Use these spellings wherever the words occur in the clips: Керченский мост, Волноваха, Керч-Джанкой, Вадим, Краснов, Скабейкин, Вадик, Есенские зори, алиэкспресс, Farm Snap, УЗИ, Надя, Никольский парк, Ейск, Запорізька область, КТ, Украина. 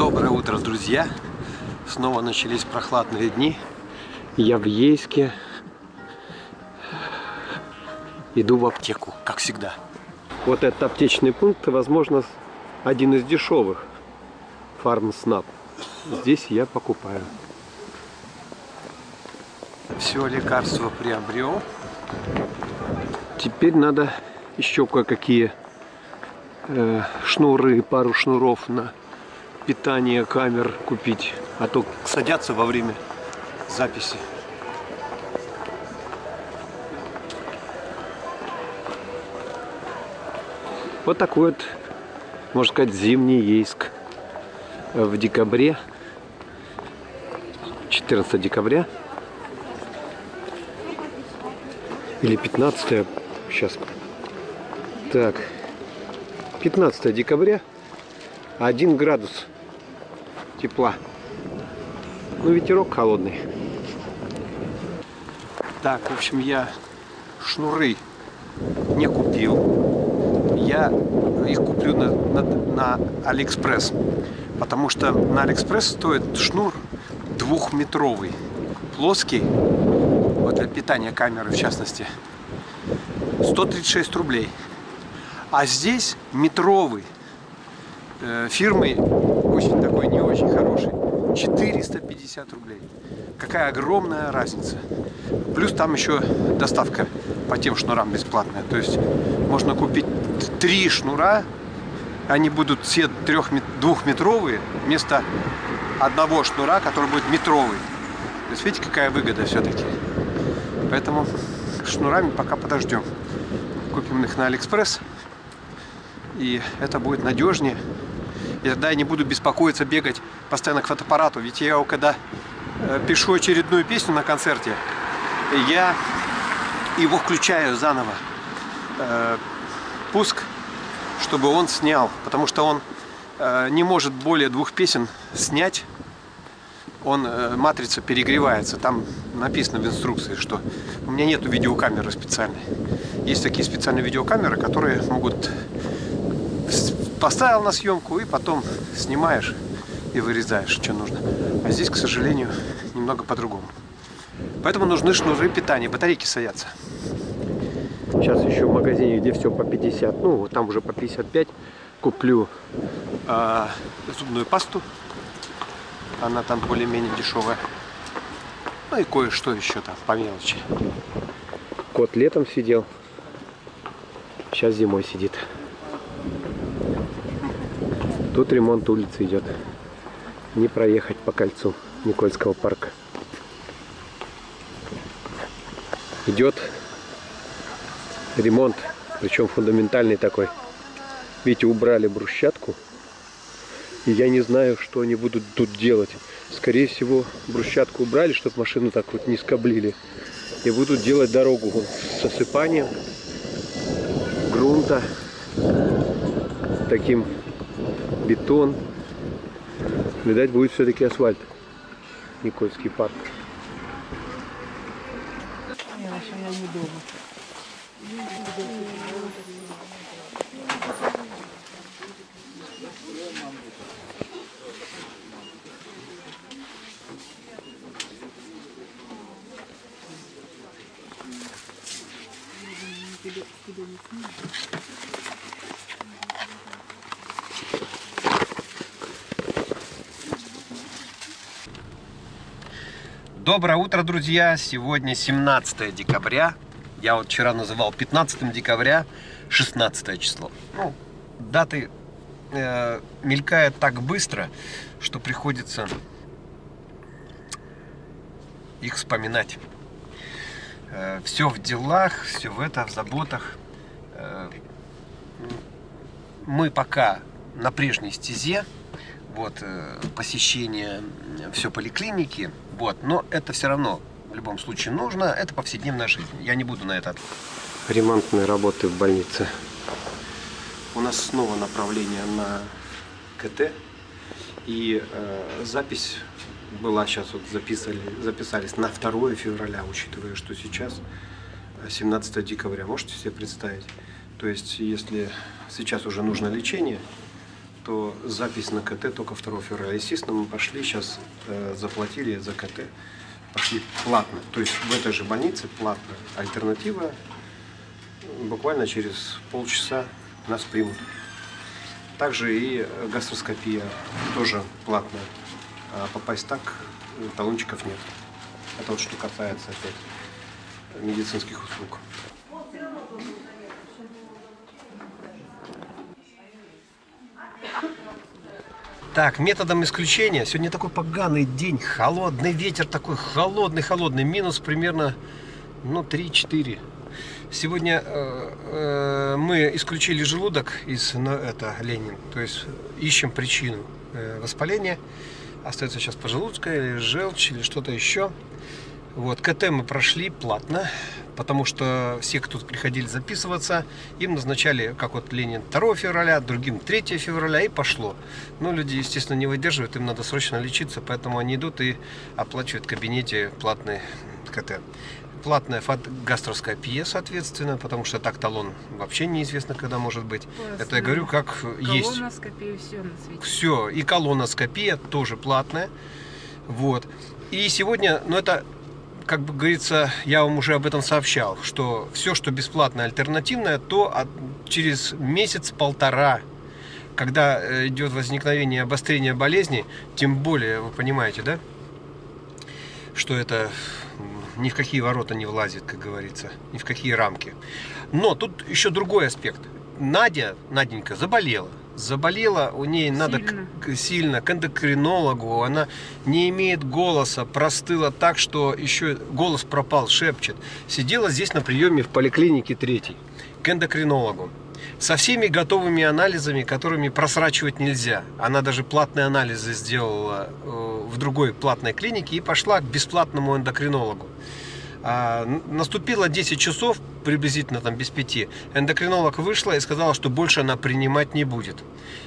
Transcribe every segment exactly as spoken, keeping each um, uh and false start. Доброе утро, друзья! Снова начались прохладные дни. Я в Ейске. Иду в аптеку, как всегда. Вот этот аптечный пункт, возможно, один из дешевых. Farm Snap. Здесь я покупаю. Все лекарства приобрел. Теперь надо еще кое-какие э, шнуры, пару шнуров на питание камер купить. А то садятся во время записи. Вот такой вот, можно сказать, зимний Ейск. В декабре, четырнадцатого декабря или пятнадцатое, сейчас, так, пятнадцатое декабря, один градус тепла, ну ветерок холодный. Так, в общем, я шнуры не купил, я их куплю на, на, на алиэкспресс. Потому что на алиэкспресс стоит шнур двухметровый, плоский, вот для питания камеры в частности, сто тридцать шесть рублей. А здесь метровый, фирмы очень такой не очень хороший, четыреста пятьдесят рублей. Какая огромная разница. Плюс там еще доставка по тем шнурам бесплатная. То есть можно купить три шнура. Они будут все двухметровые вместо одного шнура, который будет метровый. То есть видите, какая выгода все-таки. Поэтому шнурами пока подождем. Купим их на алиэкспресс. И это будет надежнее. И тогда я не буду беспокоиться, бегать постоянно к фотоаппарату. Ведь я, когда пишу очередную песню на концерте, я его включаю заново. Пуск, чтобы он снял, потому что он э, не может более двух песен снять, он, э, матрица перегревается, там написано в инструкции, что у меня нету видеокамеры специальной. Есть такие специальные видеокамеры, которые могут, поставил на съемку и потом снимаешь и вырезаешь, что нужно. А здесь, к сожалению, немного по-другому. Поэтому нужны шнуры питания, батарейки садятся. Сейчас еще в магазине, где все по пятьдесят, ну там уже по пятьдесят пять, куплю э, зубную пасту, она там более-менее дешевая, ну и кое-что еще там по мелочи. Кот летом сидел, сейчас зимой сидит. Тут ремонт улицы идет, не проехать по кольцу Никольского парка. Идет ремонт, причем фундаментальный такой. Видите, убрали брусчатку. И я не знаю, что они будут тут делать. Скорее всего, брусчатку убрали, чтобы машину так вот не скоблили. И будут делать дорогу с осыпанием грунта. Таким бетон. Видать, будет все-таки асфальт. Никольский парк. Доброе утро, друзья! Сегодня семнадцатое декабря. Я вот вчера называл пятнадцатое декабря, шестнадцатое число. Ну, даты э, мелькают так быстро, что приходится их вспоминать. Э, все в делах, все в это, в заботах. Э, мы пока на прежней стезе. Вот, э, посещение все поликлиники. Вот, но это все равно... В любом случае нужно, это повседневная жизнь. Я не буду на это. Ремонтные работы в больнице. У нас снова направление на КТ. И э, запись была, сейчас вот записали, записались на второе февраля, учитывая, что сейчас семнадцатое декабря. Можете себе представить? То есть, если сейчас уже нужно лечение, то запись на КТ только второго февраля. Естественно, мы пошли, сейчас э, заплатили за КТ, пошли платно. То есть в этой же больнице платно. Альтернатива, буквально через полчаса нас примут. Также и гастроскопия тоже платная. А попасть так, талончиков нет. Это вот что касается опять медицинских услуг. Так, методом исключения. Сегодня такой поганый день, холодный ветер, такой холодный-холодный, минус примерно, ну, три-четыре. Сегодня э, э, мы исключили желудок из, ну, это, Ленин, то есть ищем причину э, воспаления. Остается сейчас поджелудочная или желчь, или что-то еще. Вот, КТ мы прошли платно, потому что все, кто приходили записываться, им назначали, как вот Ленин, второго февраля, другим третьего февраля, и пошло. Но люди, естественно, не выдерживают, им надо срочно лечиться, поэтому они идут и оплачивают в кабинете платный КТ. Платная гастроскопия, соответственно, потому что так талон вообще неизвестно, когда может быть. Классно. Это я говорю, как есть. Колоноскопия, все на свете. Все, и колоноскопия тоже платная. Вот. И сегодня, ну это... Как бы говорится, я вам уже об этом сообщал, что все, что бесплатное, альтернативное, то от, через месяц-полтора, когда идет возникновение обострения болезни, тем более, вы понимаете, да, что это ни в какие ворота не влазит, как говорится, ни в какие рамки. Но тут еще другой аспект. Надя, Наденька, заболела. Заболела, у ней сильно. надо к, сильно к эндокринологу, она не имеет голоса, простыла так, что еще голос пропал, шепчет. Сидела здесь на приеме в поликлинике третьей к эндокринологу со всеми готовыми анализами, которыми просрачивать нельзя. Она даже платные анализы сделала в другой платной клинике и пошла к бесплатному эндокринологу. А, наступило десять часов, приблизительно там без пяти. Эндокринолог вышла и сказала, что больше она принимать не будет.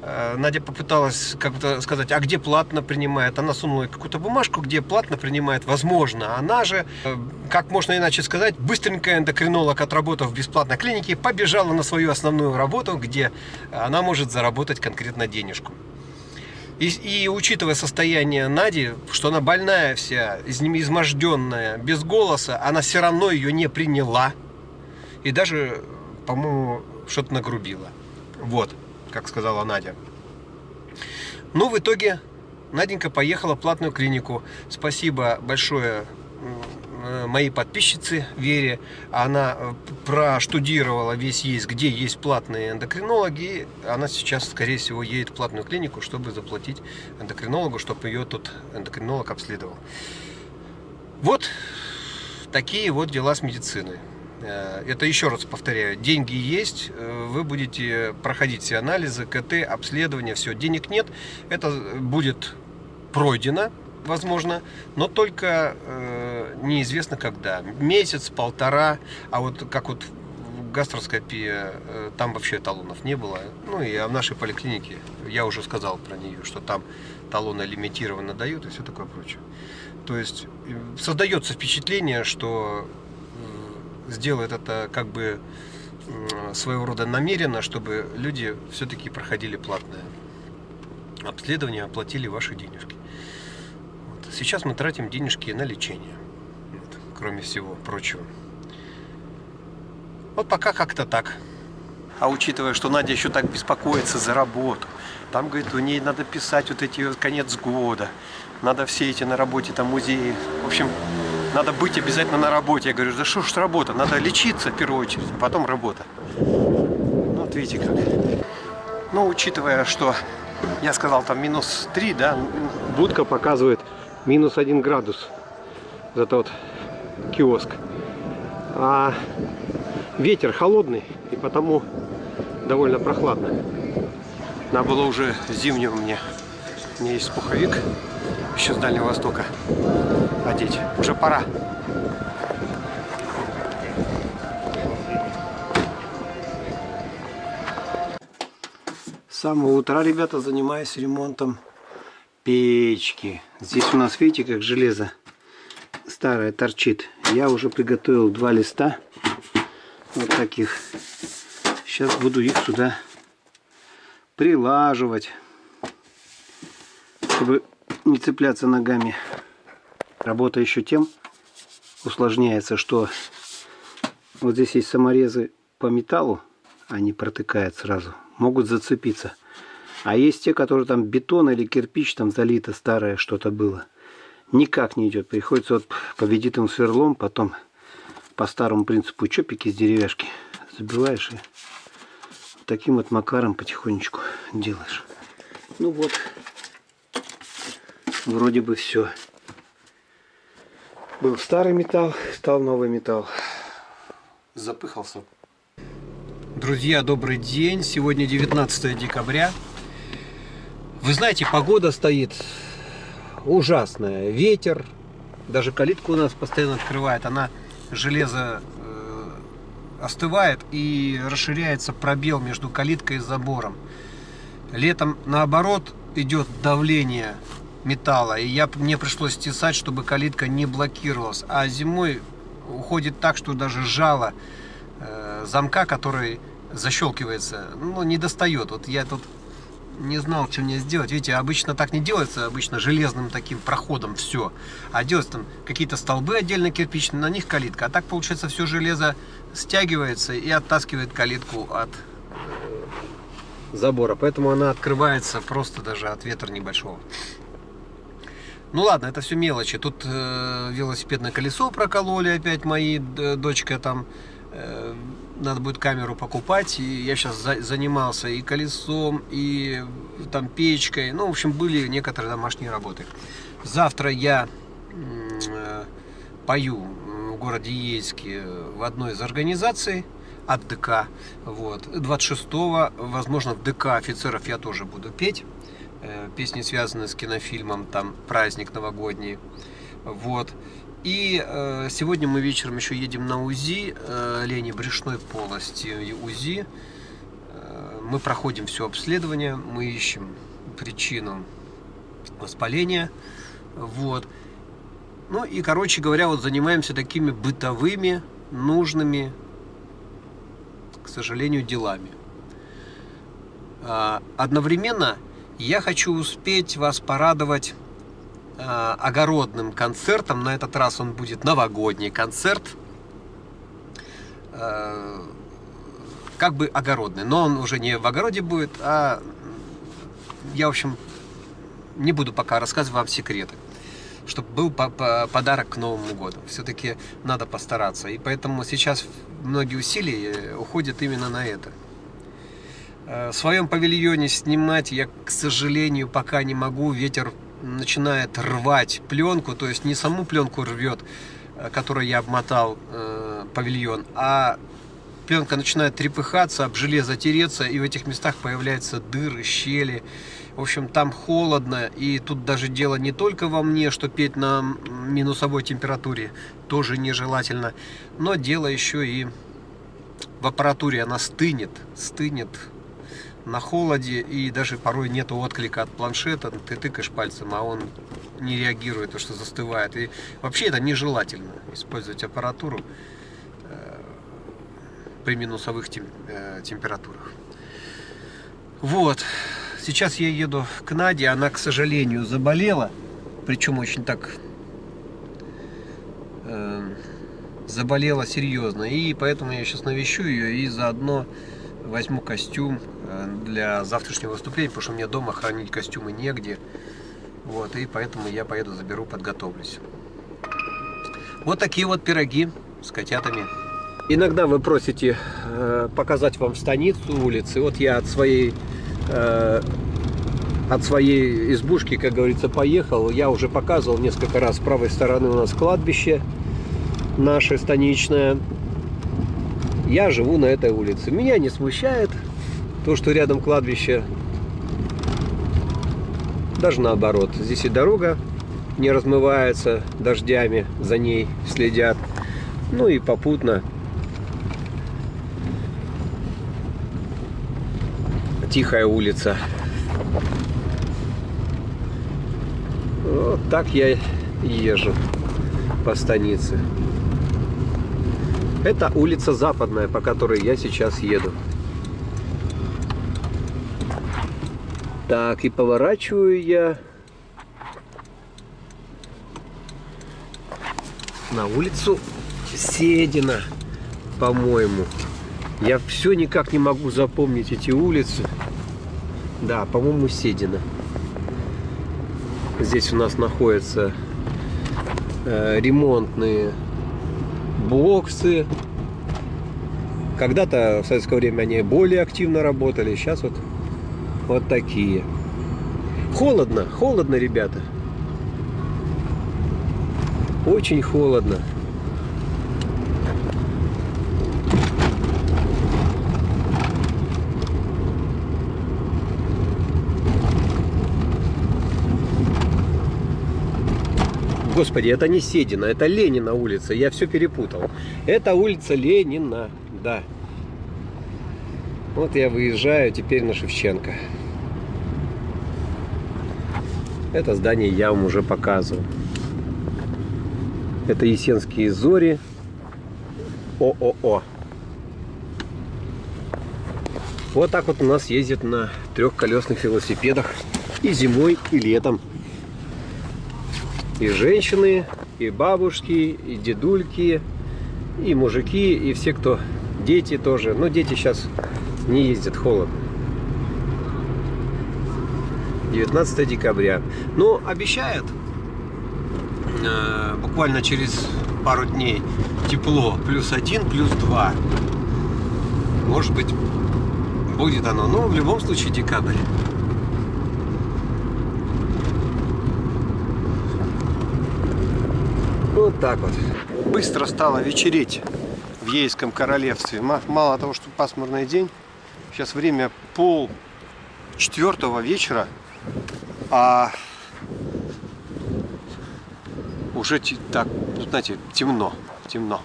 А, Надя попыталась как-то сказать, а где платно принимает? Она сунула какую-то бумажку, где платно принимает. Возможно, она же, как можно иначе сказать, быстренько эндокринолог, отработав в бесплатной клинике, побежала на свою основную работу, где она может заработать конкретно денежку. И, и учитывая состояние Нади, что она больная вся, изможденная, без голоса, она все равно ее не приняла. И даже, по-моему, что-то нагрубила. Вот, как сказала Надя. Ну, в итоге Наденька поехала в платную клинику. Спасибо большое моей подписчице Вере. Она проштудировала весь Ейск, где есть платные эндокринологи. Она сейчас, скорее всего, едет в платную клинику, чтобы заплатить эндокринологу, чтобы ее тут эндокринолог обследовал. Вот такие вот дела с медициной. Это еще раз повторяю, деньги есть, вы будете проходить все анализы, КТ, обследования, все. Денег нет, это будет пройдено, возможно, но только э, неизвестно когда. Месяц, полтора, а вот как вот в гастроскопии, э, там вообще талонов не было. Ну и в нашей поликлинике, я уже сказал про нее, что там талоны лимитированно дают и все такое прочее. То есть создается впечатление, что э, сделает это как бы э, своего рода намеренно, чтобы люди все-таки проходили платное обследование, оплатили ваши денежки. Сейчас мы тратим денежки на лечение, вот, кроме всего прочего. Вот пока как-то так. А учитывая, что Надя еще так беспокоится за работу, там, говорит, у ней надо писать вот эти конец года, надо все эти на работе, там музеи, в общем, надо быть обязательно на работе. Я говорю, да что ж работа, надо лечиться в первую очередь, а потом работа. Вот видите как. Ну, учитывая, что я сказал там минус три, да, будка показывает минус один градус, за тот киоск. А ветер холодный, и потому довольно прохладно. Надо было уже зимнюю мне. У меня есть пуховик еще с Дальнего Востока одеть. Уже пора. С самого утра, ребята, занимаюсь ремонтом печки. Здесь у нас, видите, как железо старое торчит. Я уже приготовил два листа вот таких. Сейчас буду их сюда прилаживать, чтобы не цепляться ногами. Работа еще тем усложняется, что вот здесь есть саморезы по металлу, они протыкают сразу, могут зацепиться. А есть те, которые там бетон или кирпич, там залито старое что-то было. Никак не идет. Приходится вот по вредитым сверлом, потом по старому принципу чопики с деревяшки забиваешь и таким вот макаром потихонечку делаешь. Ну вот, вроде бы все. Был старый металл, стал новый металл. Запыхался. Друзья, добрый день. Сегодня девятнадцатое декабря. Вы знаете, погода стоит ужасная. Ветер. Даже калитку у нас постоянно открывает. Она, железо э, остывает и расширяется пробел между калиткой и забором. Летом, наоборот, идет давление металла. И я, мне пришлось тесать, чтобы калитка не блокировалась. А зимой уходит так, что даже жало э, замка, который защелкивается, ну, не достает. Вот я тут... не знал, что мне сделать. Видите, обычно так не делается, обычно железным таким проходом все. А делать там какие-то столбы отдельно кирпичные, на них калитка. А так, получается, все железо стягивается и оттаскивает калитку от забора. Поэтому она открывается просто даже от ветра небольшого. Ну ладно, это все мелочи. Тут э, велосипедное колесо прокололи опять мои, дочка там... Э, надо будет камеру покупать. И я сейчас за, занимался и колесом, и там печкой. Ну, в общем, были некоторые домашние работы. Завтра я э, пою в городе Ейске в одной из организаций от ДК. Вот. двадцать шестого, возможно, в ДК офицеров я тоже буду петь. Э, песни, связанные с кинофильмом, там праздник новогодний. Вот. И э, сегодня мы вечером еще едем на УЗИ, э, лени брюшной полости УЗИ. Э, мы проходим все обследование, мы ищем причину воспаления. Вот. Ну и, короче говоря, вот занимаемся такими бытовыми, нужными, к сожалению, делами. Э, одновременно я хочу успеть вас порадовать огородным концертом. На этот раз он будет новогодний концерт, как бы огородный, но он уже не в огороде будет, а я, в общем, не буду пока рассказывать вам секреты, чтобы был подарок к Новому году. Все-таки надо постараться, и поэтому сейчас многие усилия уходят именно на это. В своем павильоне снимать я, к сожалению, пока не могу. Ветер начинает рвать пленку, то есть не саму пленку рвет, которой я обмотал э, павильон, а пленка начинает трепыхаться, об железо тереться, и в этих местах появляются дыры, щели. В общем, там холодно, и тут даже дело не только во мне, что петь на минусовой температуре тоже нежелательно, но дело еще и в аппаратуре. Она стынет, стынет на холоде, и даже порой нет отклика от планшета. Ты тыкаешь пальцем, а он не реагирует, потому что застывает. И вообще это нежелательно, использовать аппаратуру э, при минусовых тем, э, температурах. Вот. Сейчас я еду к Наде. Она, к сожалению, заболела. Причем очень так э, заболела серьезно. И поэтому я сейчас навещу ее и заодно возьму костюм для завтрашнего выступления, потому что мне дома хранить костюмы негде. Вот, и поэтому я поеду, заберу, подготовлюсь. Вот такие вот пироги с котятами. Иногда вы просите э, показать вам станицу, улицы. Вот я от своей, э, от своей избушки, как говорится, поехал. Я уже показывал несколько раз. С правой стороны у нас кладбище наше станичное. Я живу на этой улице. Меня не смущает то, что рядом кладбище. Даже наоборот. Здесь и дорога не размывается дождями, за ней следят. Ну и попутно тихая улица. Вот так я езжу по станице. Это улица Западная, по которой я сейчас еду. Так, и поворачиваю я на улицу Седина, по-моему. Я все никак не могу запомнить эти улицы. Да, по-моему, Седина. Здесь у нас находятся э, ремонтные боксы. Когда-то в советское время они более активно работали. Сейчас вот, вот такие. Холодно, холодно, ребята. Очень холодно. Господи, это не Седина, это Ленина улица. Я все перепутал. Это улица Ленина, да. Вот я выезжаю теперь на Шевченко. Это здание я вам уже показывал. Это Есенские зори. ООО. Вот так вот у нас ездят на трехколесных велосипедах и зимой, и летом. И женщины, и бабушки, и дедульки, и мужики, и все, кто... Дети тоже. Но дети сейчас не ездят, холодно. девятнадцатое декабря. Но обещают э, буквально через пару дней тепло. Плюс один, плюс два. Может быть, будет оно. Но в любом случае декабрь. Вот так вот. Быстро стало вечереть в Ейском королевстве. Мало того, что пасмурный день. Сейчас время пол четвертого вечера. А уже так, знаете, темно. Темно.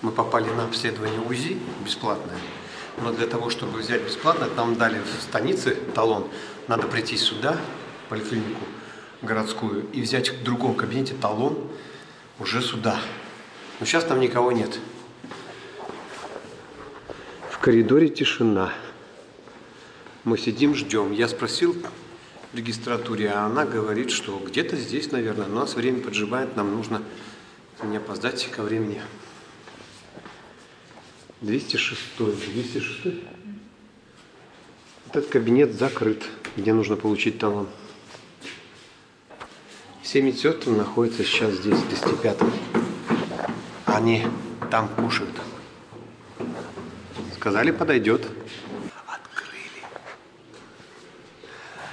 Мы попали на обследование УЗИ бесплатное. Но для того, чтобы взять бесплатно, нам дали в станице талон. Надо прийти сюда, в поликлинику городскую, и взять в другом кабинете талон уже сюда. Но сейчас там никого нет. В коридоре тишина. Мы сидим, ждем. Я спросил в регистратуре, а она говорит, что где-то здесь, наверное, но нас время поджимает, нам нужно не опоздать ко времени. двести шестой. двести шестой. Этот кабинет закрыт, где нужно получить талон. Все медсестры находятся сейчас здесь, в двести пятом. Они там кушают. Сказали, подойдет. Открыли.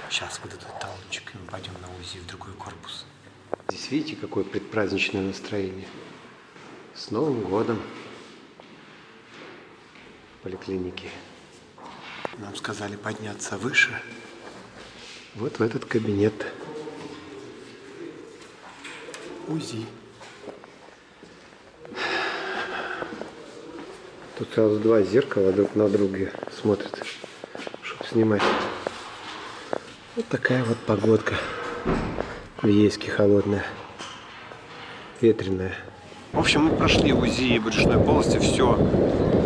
Сейчас вот этот талончик, и мы пойдем на УЗИ в другой корпус. Здесь видите, какое предпраздничное настроение. С Новым годом. Поликлиники. Нам сказали подняться выше. Вот в этот кабинет. УЗИ. Тут сразу два зеркала друг на друга смотрят, чтобы снимать. Вот такая вот погодка в Ейске, холодная, ветреная. В общем, мы прошли УЗИ брюшной полости, все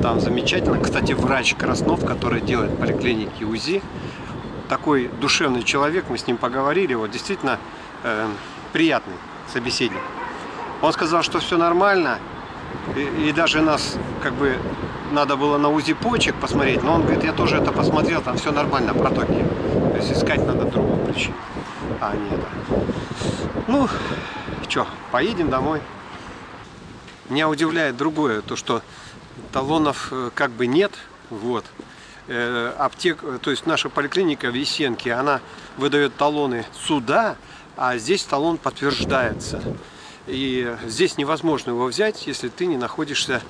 там замечательно. Кстати, врач Краснов, который делает поликлиники УЗИ, такой душевный человек, мы с ним поговорили, вот действительно э, приятный собеседник. Он сказал, что все нормально, и, и даже нас как бы надо было на УЗИ почек посмотреть, но он говорит, я тоже это посмотрел, там все нормально, протоки. То есть искать надо другую причину. А, нет. Ну, что, поедем домой. Меня удивляет другое, то что талонов как бы нет, вот. Э, аптек, то есть наша поликлиника в Есенке, она выдает талоны сюда, а здесь талон подтверждается. И здесь невозможно его взять, если ты не находишься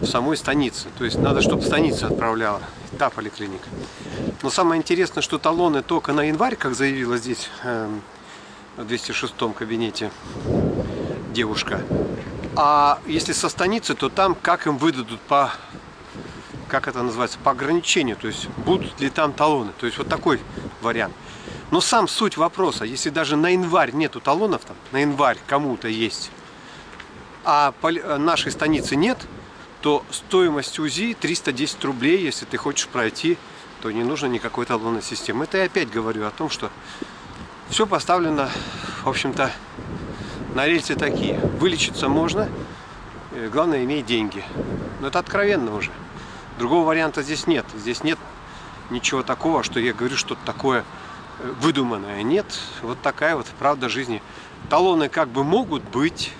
в самой станице. То есть надо, чтобы станица отправляла, та поликлиника. Но самое интересное, что талоны только на январь, как заявила здесь э, в двести шестом кабинете девушка. А если со станицы, то там как им выдадут по, как это называется, по ограничению. То есть будут ли там талоны. То есть вот такой вариант. Но сам суть вопроса, если даже на январь нету талонов, там, на январь кому-то есть, а нашей станицы нет, то стоимость УЗИ триста десять рублей, если ты хочешь пройти, то не нужно никакой талонной системы. Это я опять говорю о том, что все поставлено, в общем-то, на рельсы такие. Вылечиться можно, главное, иметь деньги. Но это откровенно уже. Другого варианта здесь нет. Здесь нет ничего такого, что я говорю, что-то такое выдуманное. Нет, вот такая вот правда жизни. Талоны как бы могут быть,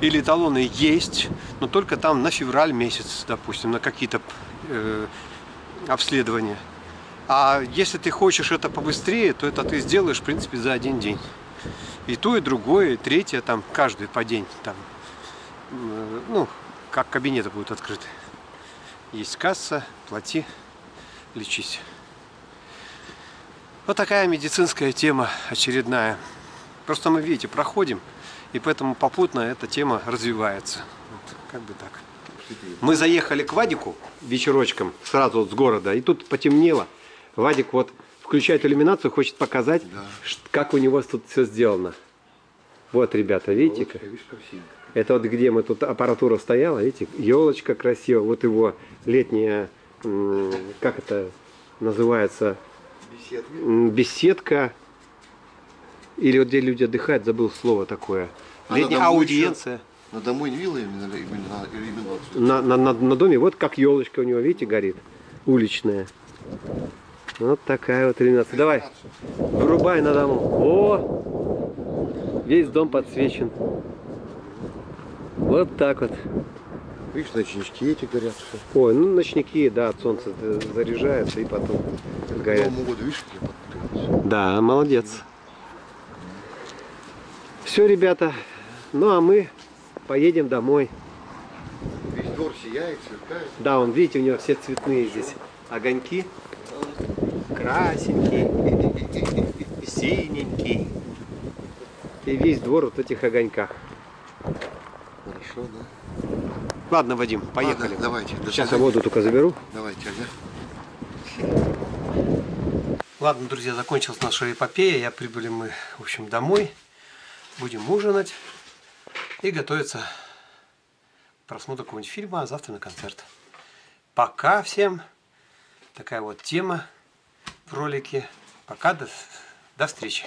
или талоны есть, но только там на февраль месяц, допустим, на какие-то э, обследования. А если ты хочешь это побыстрее, то это ты сделаешь, в принципе, за один день. И то, и другое, и третье, там, каждый по день, там, э, ну, как кабинеты будут открыты. Есть касса, плати, лечись. Вот такая медицинская тема очередная. Просто мы, видите, проходим, и поэтому попутно эта тема развивается. Вот, как бы так. Мы заехали к Вадику вечерочком, сразу вот с города, и тут потемнело. Вадик вот включает иллюминацию, хочет показать, да, как у него тут все сделано. Вот, ребята, видите? Елочка, видишь, это вот где мы тут аппаратура стояла, видите? Елочка красивая, вот его летняя, как это называется? Беседка. Беседка. Или вот где люди отдыхают, забыл слово такое. Летняя аудиенция. На домой вилла именно. На доме вот как елочка у него, видите, горит. Уличная. Вот такая вот иллюминация. Давай, вырубай на дому. О! Весь дом подсвечен. Вот так вот. Видишь, ночники эти горят. Ой, ну ночники, да, от солнца заряжаются и потом горят. Да, молодец. Все, ребята, ну а мы поедем домой. Весь двор сияет, сверкает. Да, он, видите, у него все цветные здесь огоньки. Красенький, синенький. И весь двор вот в этих огоньках. Хорошо, да? Ладно, Вадим, поехали. Ладно, давайте. Сейчас я воду только заберу. Давайте, ага. Ладно, друзья, закончилась наша эпопея. Я прибыли мы, в общем, домой. Будем ужинать и готовиться к просмотру какого-нибудь фильма, а завтра на концерт. Пока всем. Такая вот тема в ролике. Пока, до, до встречи.